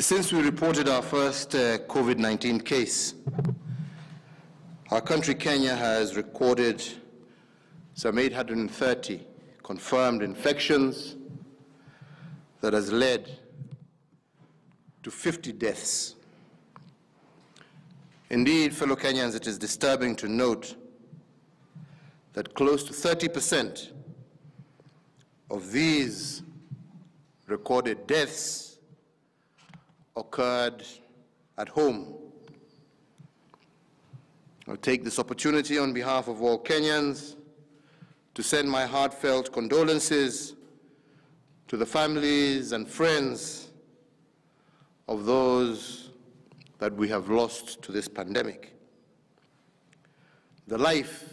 Since we reported our first COVID-19 case, our country, Kenya, has recorded some 830 confirmed infections that has led to 50 deaths. Indeed, fellow Kenyans, it is disturbing to note that close to 30% of these recorded deaths occurred at home. I take this opportunity on behalf of all Kenyans to send my heartfelt condolences to the families and friends of those that we have lost to this pandemic. The life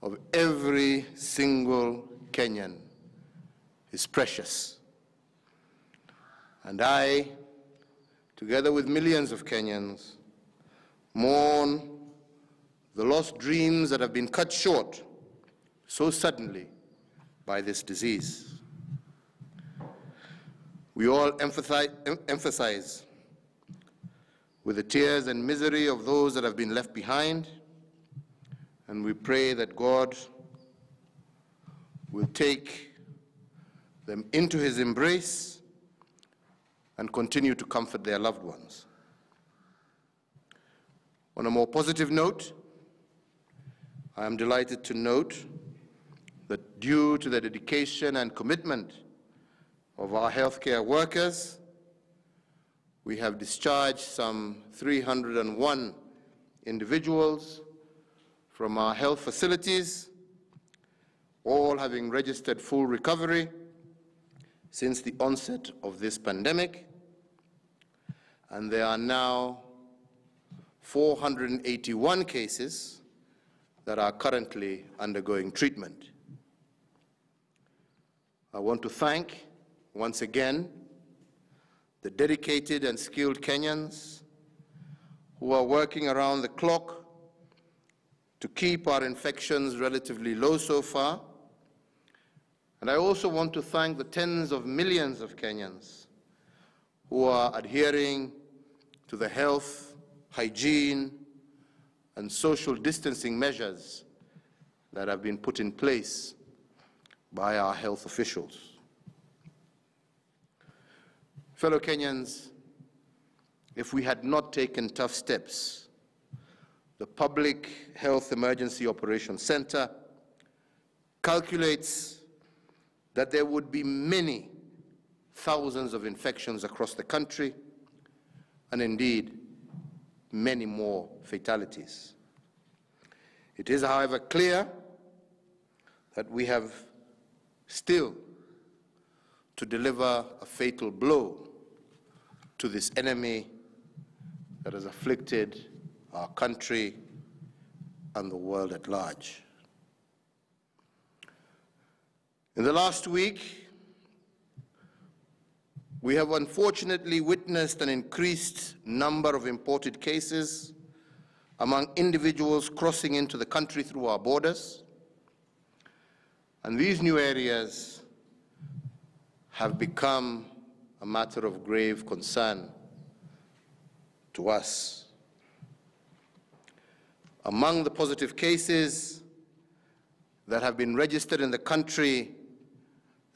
of every single Kenyan is precious. And I, together with millions of Kenyans, mourn the lost dreams that have been cut short so suddenly by this disease. We all emphasize with the tears and misery of those that have been left behind, and we pray that God will take them into his embrace and continue to comfort their loved ones. On a more positive note, I am delighted to note that due to the dedication and commitment of our healthcare workers, we have discharged some 301 individuals from our health facilities, all having registered full recovery since the onset of this pandemic, and there are now 481 cases that are currently undergoing treatment. I want to thank, once again, the dedicated and skilled Kenyans who are working around the clock to keep our infections relatively low so far. And I also want to thank the tens of millions of Kenyans who are adhering to the health, hygiene, and social distancing measures that have been put in place by our health officials. Fellow Kenyans, if we had not taken tough steps, the Public Health Emergency Operations Center calculates that there would be many thousands of infections across the country, and indeed, many more fatalities. It is, however, clear that we have still to deliver a fatal blow to this enemy that has afflicted our country and the world at large. In the last week, we have unfortunately witnessed an increased number of imported cases among individuals crossing into the country through our borders, and these new areas have become a matter of grave concern to us. Among the positive cases that have been registered in the country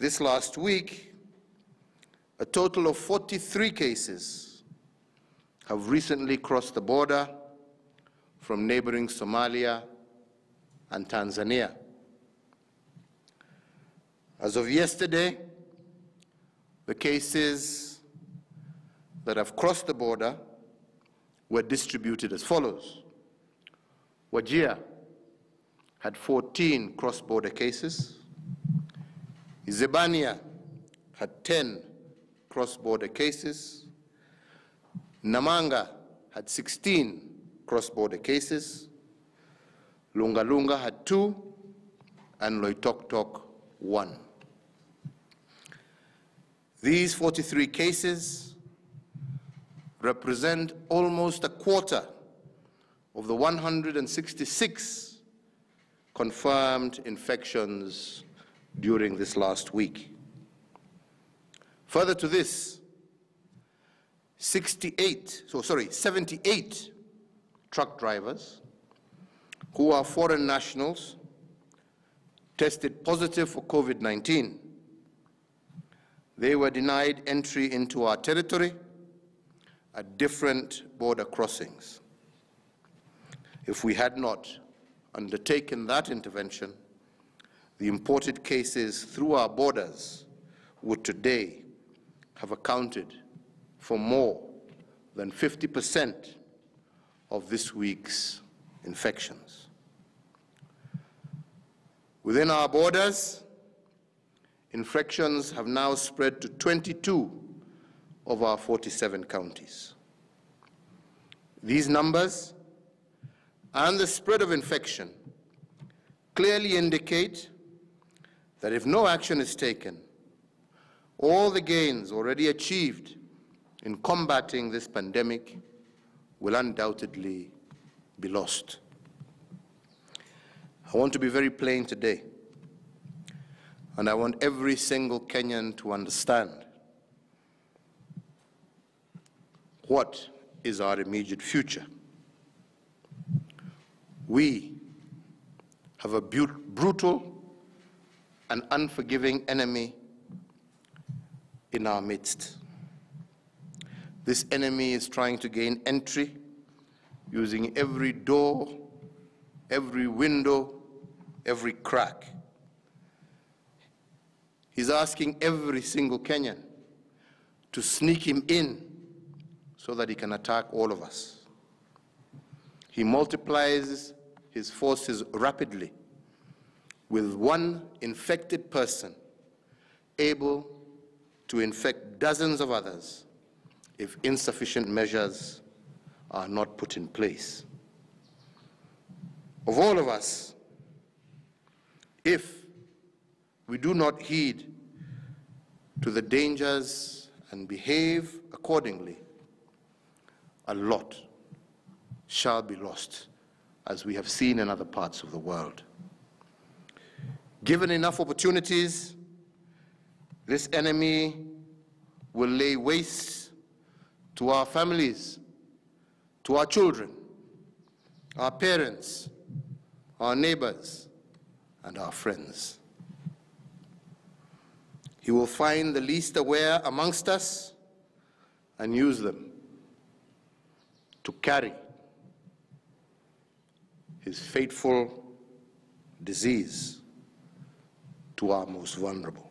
this last week, a total of 43 cases have recently crossed the border from neighboring Somalia and Tanzania. As of yesterday, the cases that have crossed the border were distributed as follows. Wajir had 14 cross-border cases. Zebania had 10 cross-border cases. Namanga had 16 cross-border cases. Lungalunga had 2, and Loitoktok 1. These 43 cases represent almost a quarter of the 166 confirmed infections during this last week. Further to this, 78 truck drivers who are foreign nationals tested positive for COVID-19. They were denied entry into our territory at different border crossings. If we had not undertaken that intervention, the imported cases through our borders would today have accounted for more than 50% of this week's infections. Within our borders, infections have now spread to 22 of our 47 counties. These numbers and the spread of infection clearly indicate that if no action is taken, all the gains already achieved in combating this pandemic will undoubtedly be lost. I want to be very plain today, and I want every single Kenyan to understand what is our immediate future. We have a brutal and unforgiving enemy in our midst. This enemy is trying to gain entry using every door, every window, every crack. He's asking every single Kenyan to sneak him in so that he can attack all of us. He multiplies his forces rapidly, with one infected person able to infect dozens of others if insufficient measures are not put in place. Of all of us, if we do not heed to the dangers and behave accordingly, a lot shall be lost, as we have seen in other parts of the world. Given enough opportunities, this enemy will lay waste to our families, to our children, our parents, our neighbors, and our friends. He will find the least aware amongst us and use them to carry his fateful disease to our most vulnerable.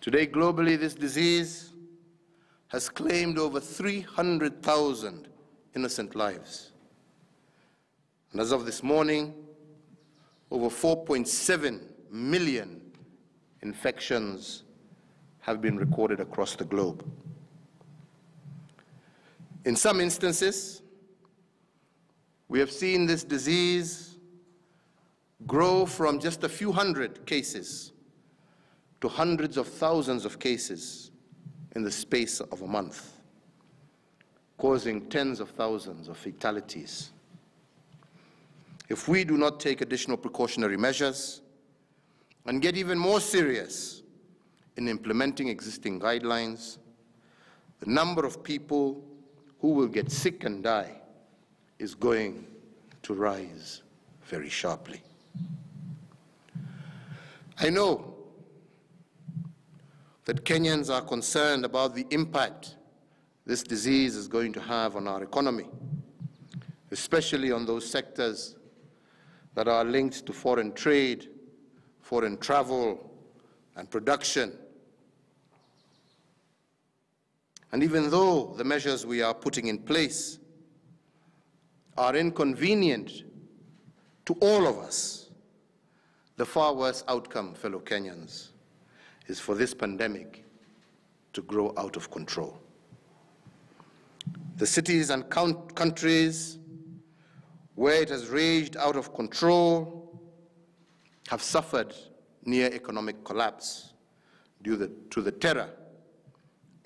Today, globally, this disease has claimed over 300,000 innocent lives. And as of this morning, over 4.7 million infections have been recorded across the globe. In some instances, we have seen this disease grow from just a few hundred cases to hundreds of thousands of cases in the space of a month, causing tens of thousands of fatalities. If we do not take additional precautionary measures and get even more serious in implementing existing guidelines, the number of people who will get sick and die is going to rise very sharply. I know that Kenyans are concerned about the impact this disease is going to have on our economy, especially on those sectors that are linked to foreign trade, foreign travel, and production. And even though the measures we are putting in place are inconvenient to all of us, the far worse outcome, fellow Kenyans, is for this pandemic to grow out of control. The cities and countries where it has raged out of control have suffered near economic collapse due to the terror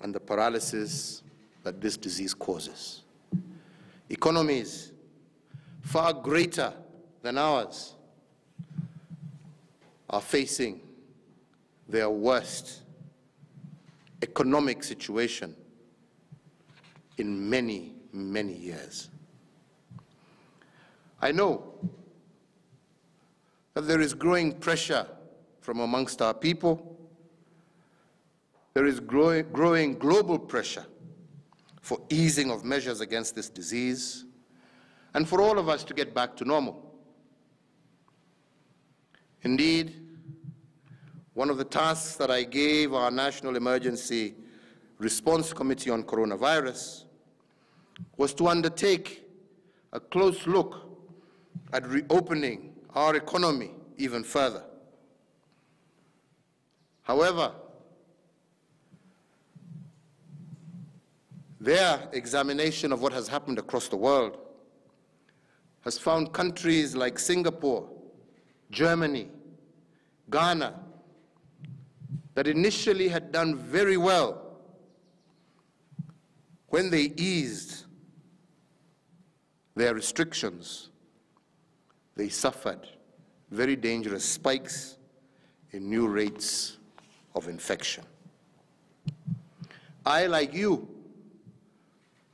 and the paralysis that this disease causes. Economies far greater than ours are facing their worst economic situation in many, many years. I know that there is growing pressure from amongst our people. There is growing global pressure for easing of measures against this disease and for all of us to get back to normal. Indeed, one of the tasks that I gave our National Emergency Response Committee on Coronavirus was to undertake a close look at reopening our economy even further. However, their examination of what has happened across the world has found countries like Singapore, Germany, Ghana, that initially had done very well when they eased their restrictions, they suffered very dangerous spikes in new rates of infection. I, like you,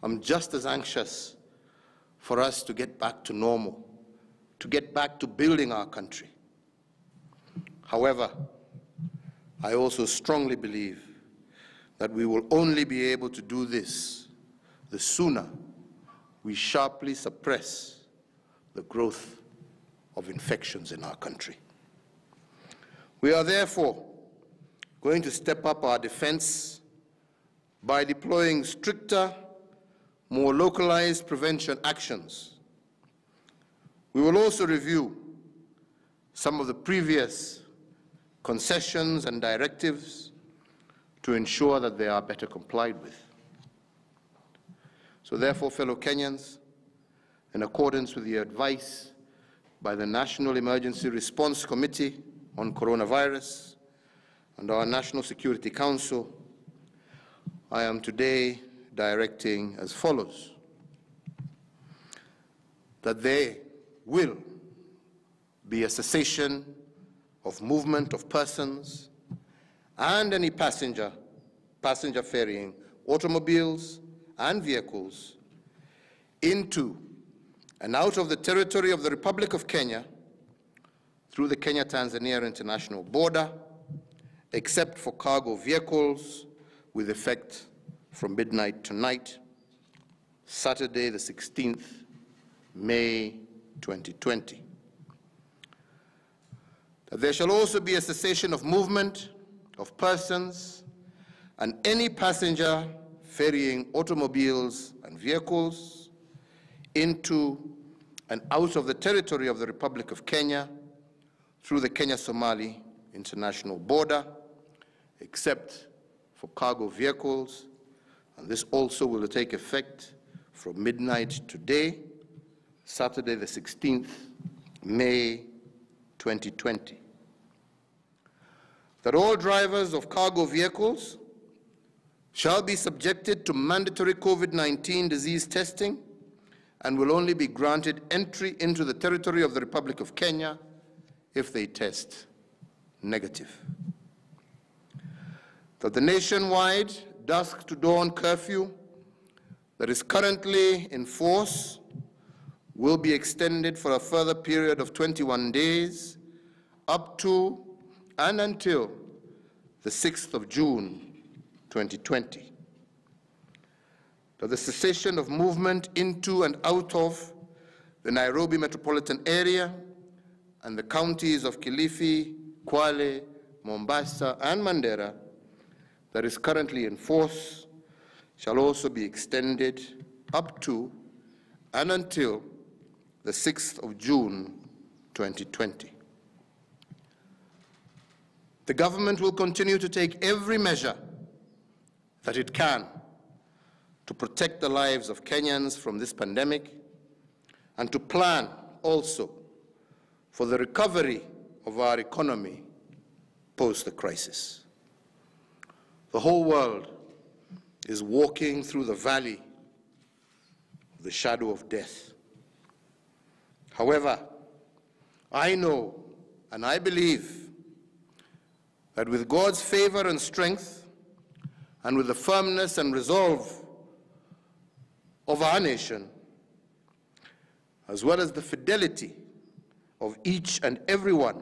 am just as anxious for us to get back to normal, to get back to building our country. However, I also strongly believe that we will only be able to do this the sooner we sharply suppress the growth of infections in our country. We are therefore going to step up our defense by deploying stricter, more localized prevention actions. We will also review some of the previous concessions and directives to ensure that they are better complied with. So therefore, fellow Kenyans, in accordance with the advice by the National Emergency Response Committee on Coronavirus and our National Security Council, I am today directing as follows: that there will be a cessation of movement of persons and any passenger ferrying automobiles and vehicles into and out of the territory of the Republic of Kenya through the Kenya-Tanzania international border, except for cargo vehicles, with effect from midnight tonight, Saturday the 16th, May 2020. That there shall also be a cessation of movement of persons and any passenger ferrying automobiles and vehicles into and out of the territory of the Republic of Kenya through the Kenya-Somali international border, except for cargo vehicles, and this also will take effect from midnight today, Saturday the 16th, May 2020. That all drivers of cargo vehicles shall be subjected to mandatory COVID-19 disease testing and will only be granted entry into the territory of the Republic of Kenya if they test negative. That the nationwide dusk to dawn curfew that is currently in force will be extended for a further period of 21 days up to and until the 6th of June, 2020. That the cessation of movement into and out of the Nairobi metropolitan area and the counties of Kilifi, Kwale, Mombasa, and Mandera that is currently in force shall also be extended up to and until the 6th of June, 2020. The government will continue to take every measure that it can to protect the lives of Kenyans from this pandemic and to plan also for the recovery of our economy post the crisis. The whole world is walking through the valley of the shadow of death. However, I know and I believe that with God's favor and strength, and with the firmness and resolve of our nation, as well as the fidelity of each and everyone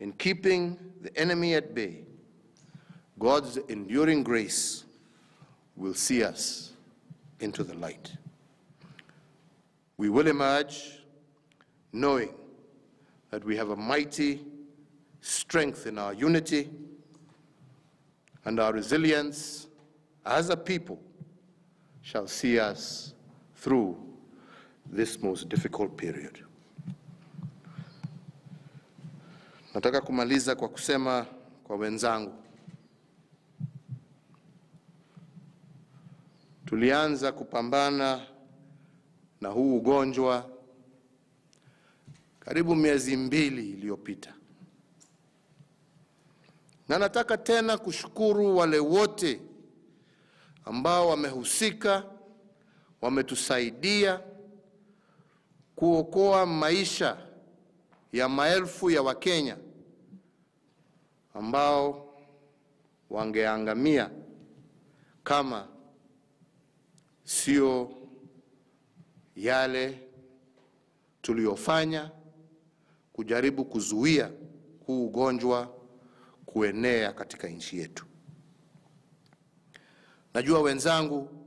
in keeping the enemy at bay, God's enduring grace will see us into the light. We will emerge knowing that we have a mighty strength in our unity, and our resilience as a people shall see us through this most difficult period. Nataka kumaliza kwa kusema kwa wenzangu, tulianza kupambana na huu ugonjwa karibu miezi 2 iliyopita. Na nataka tena kushukuru wale wote ambao wamehusika, wametusaidia kuokoa maisha ya maelfu ya Wakenya ambao wangeangamia kama sio yale tuliyofanya kujaribu kuzuia huu ugonjwa kuenea katika nchi yetu. Najua wenzangu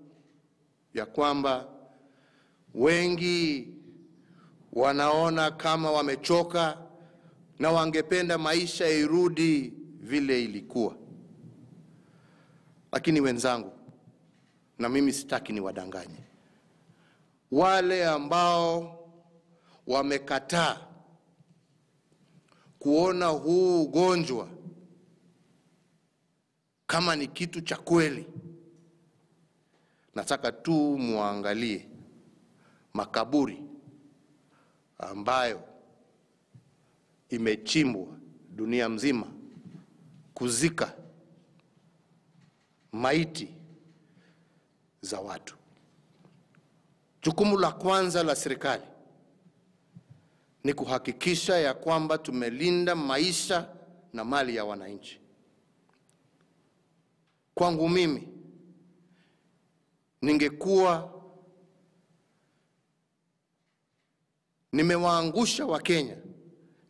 ya kwamba wengi wanaona kama wamechoka na wangependa maisha irudi vile ilikuwa. Lakini wenzangu, na mimi sitaki niwadanganye, wale ambao wamekataa kuona huu ugonjwa kama ni kitu cha kweli, nataka tu muangalie makaburi ambayo imechimbwa dunia mzima kuzika maiti za watu. Jukumu la kwanza la serikali ni kuhakikisha ya kwamba tumelinda maisha na mali ya wananchi. Kwangu mimi, ningekuwa nimewaangusha Wakenya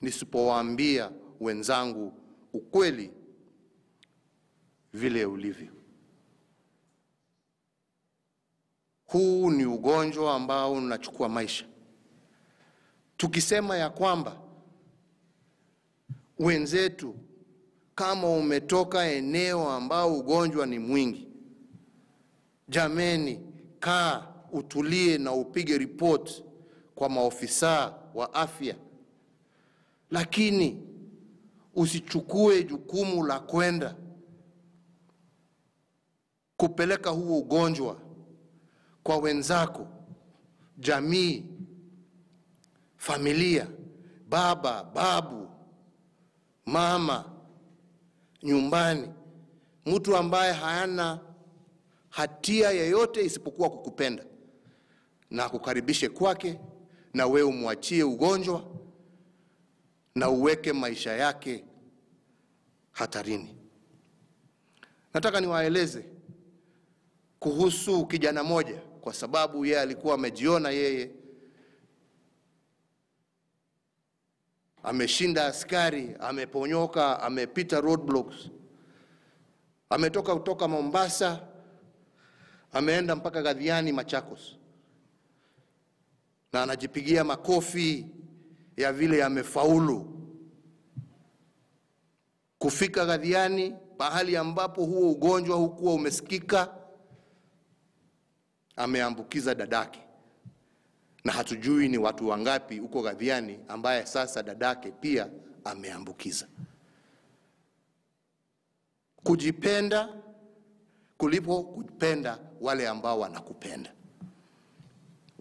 nisipowaambia wenzangu ukweli vile ulivyo. Huu ni ugonjwa ambao unachukua maisha. Tukisema ya kwamba wenzetu, kama umetoka eneo ambao ugonjwa ni mwingi, jameni, kaa utulie na upige report kwa maofisa wa afya, lakini usichukue jukumu la kwenda kupeleka huu ugonjwa kwa wenzako, jamii, familia, baba, babu, mama, nyumbani, mtu ambaye hana hatia yoyote isipokuwa kukupenda na kukaribishe kwake, na wewe umwachie ugonjwa na uweke maisha yake hatarini. Nataka niwaeleze kuhusu kijana moja, kwa sababu yeye alikuwa amejiona yeye ameshinda askari, ameponyoka, amepita roadblocks, ametoka kutoka Mombasa, ameenda mpaka Gathiani Machakos, na anajipigia makofi ya vile amefaulu kufika Gathiani, pahali ambapo huo ugonjwa hukuwa umesikika. Ameambukiza dadake, na hatujui ni watu wangapi uko Gathiani ambaye sasa dadake pia ameambukiza. Kujipenda kulipo kupenda wale ambao wanakupenda.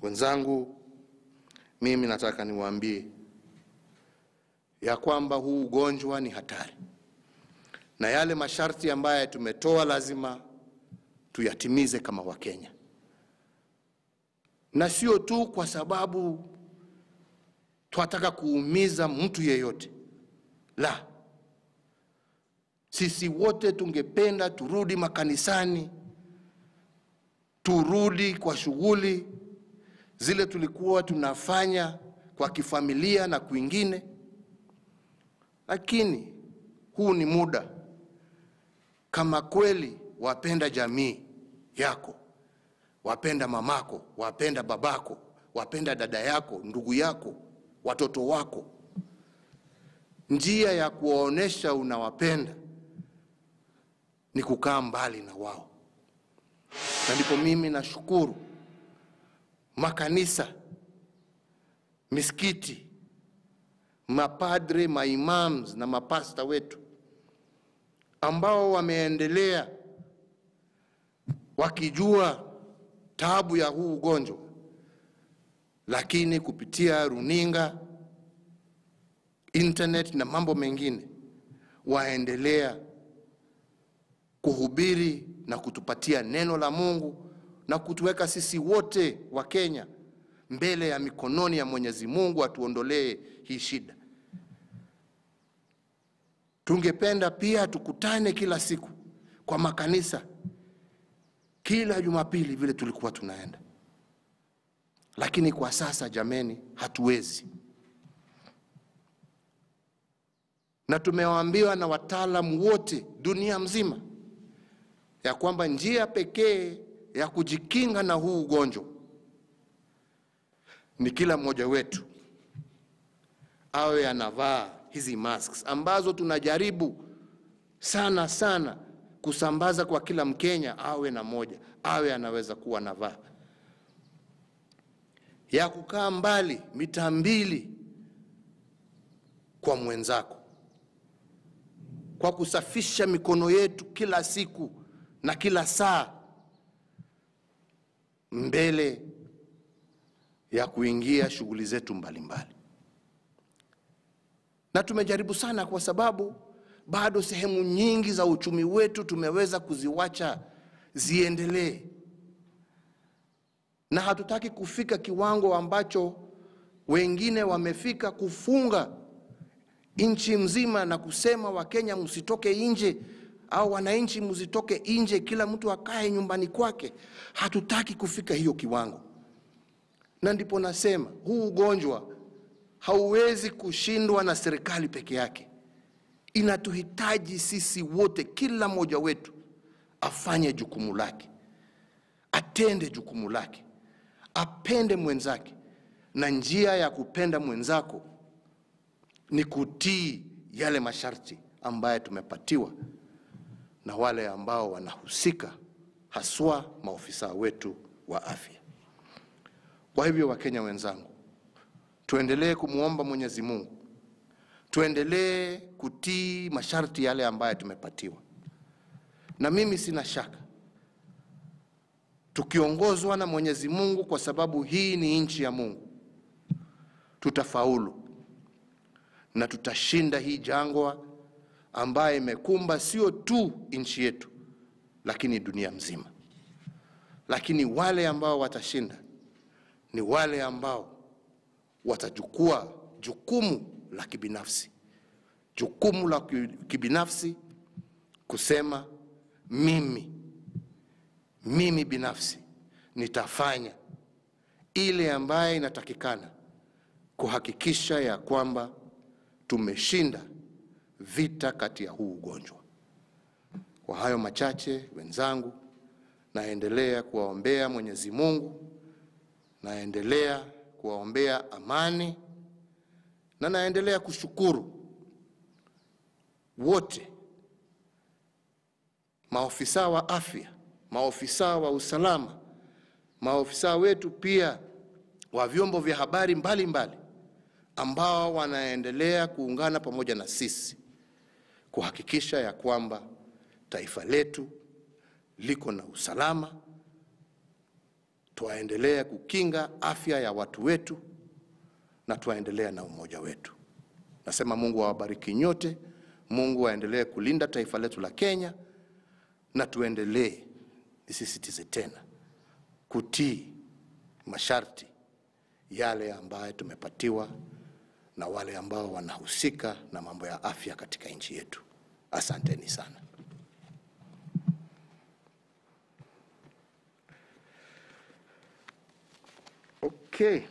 Wenzangu, mimi nataka niwaambie ya kwamba huu ugonjwa ni hatari, na yale masharti ambayo tumetoa lazima tuyatimize kama Wakenya. Na sio tu kwa sababu tunataka kuumiza mtu yeyote, la, sisi wote tungependa turudi makanisani, turudi kwa shughuli zile tulikuwa tunafanya kwa kifamilia na kwingine. Lakini huu ni muda, kama kweli wapenda jamii yako, wapenda mamako, wapenda babako, wapenda dada yako, ndugu yako, watoto wako, njia ya kuwaonesha unawapenda ni kukaa mbali na wao. Na ndipo mimi nashukuru makanisa, misikiti, mapadre, maimams na mapasta wetu ambao wameendelea wakijua taabu ya huu ugonjwa, lakini kupitia runinga, internet na mambo mengine waendelea kuhubiri na kutupatia neno la Mungu na kutuweka sisi wote wa Kenya mbele ya mikononi ya Mwenyezi Mungu atuondolee hii shida. Tungependa pia tukutane kila siku kwa makanisa, kila Jumapili vile tulikuwa tunaenda. Lakini kwa sasa jameni, hatuwezi. Na tumewaambiwa na wataalamu wote dunia mzima ya kwamba njia pekee ya kujikinga na huu ugonjwa ni kila mmoja wetu awe anavaa hizi masks ambazo tunajaribu sana sana kusambaza kwa kila Mkenya, awe na moja, awe anaweza kuwa anavaa, ya kukaa mbali mita mbili kwa mwenzako, kwa kusafisha mikono yetu kila siku na kila saa mbele ya kuingia shughuli zetu mbalimbali. Na tumejaribu sana kwa sababu bado sehemu nyingi za uchumi wetu tumeweza kuziwacha ziendelee. Na hatutaki kufika kiwango ambacho wengine wamefika, kufunga nchi mzima na kusema Wakenya msitoke nje au wananchi msitoke nje, kila mtu akae nyumbani kwake. Hatutaki kufika hiyo kiwango. Na ndipo nasema huu ugonjwa hauwezi kushindwa na serikali peke yake. Inatuhitaji sisi wote, kila mmoja wetu afanye jukumu lake, atende jukumu lake, apende mwenzake. Na njia ya kupenda mwenzako ni kutii yale masharti ambayo tumepatiwa na wale ambao wanahusika, haswa maofisa wetu wa afya. Kwa hivyo Wakenya wenzangu, tuendelee kumuomba Mwenyezi Mungu, tuendelee kutii masharti yale ambayo tumepatiwa. Na mimi sina shaka tukiongozwa na Mwenyezi Mungu, kwa sababu hii ni nchi ya Mungu, tutafaulu na tutashinda hii jangwa ambayo imekumba sio tu nchi yetu lakini dunia mzima. Lakini wale ambao watashinda ni wale ambao watachukua jukumu la kibinafsi. Jukumu la kibinafsi kusema mimi binafsi nitafanya ile ambayo inatakikana kuhakikisha ya kwamba tumeshinda vita kati ya huu ugonjwa. Kwa hayo machache wenzangu, naendelea kuwaombea Mwenyezi Mungu, naendelea kuwaombea amani, na naendelea kushukuru wote, maofisa wa afya, maofisa wa usalama, maofisa wetu pia wa vyombo vya habari mbalimbali ambao wanaendelea kuungana pamoja na sisi kuhakikisha ya kwamba taifa letu liko na usalama. Tuendelea kukinga afya ya watu wetu na tuendelea na umoja wetu. Nasema Mungu awabariki nyote, Mungu aendelee kulinda taifa letu la Kenya, na tuendelee, nisisitize tena, kutii masharti yale ambayo tumepatiwa na wale ambao wanahusika na mambo ya afya katika nchi yetu. Asanteni sana. Okay.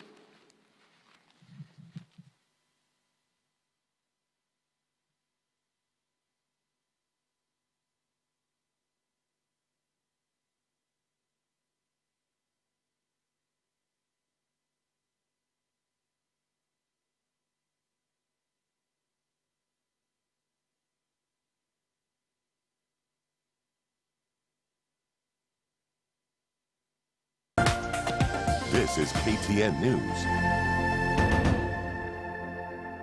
This is KTN News.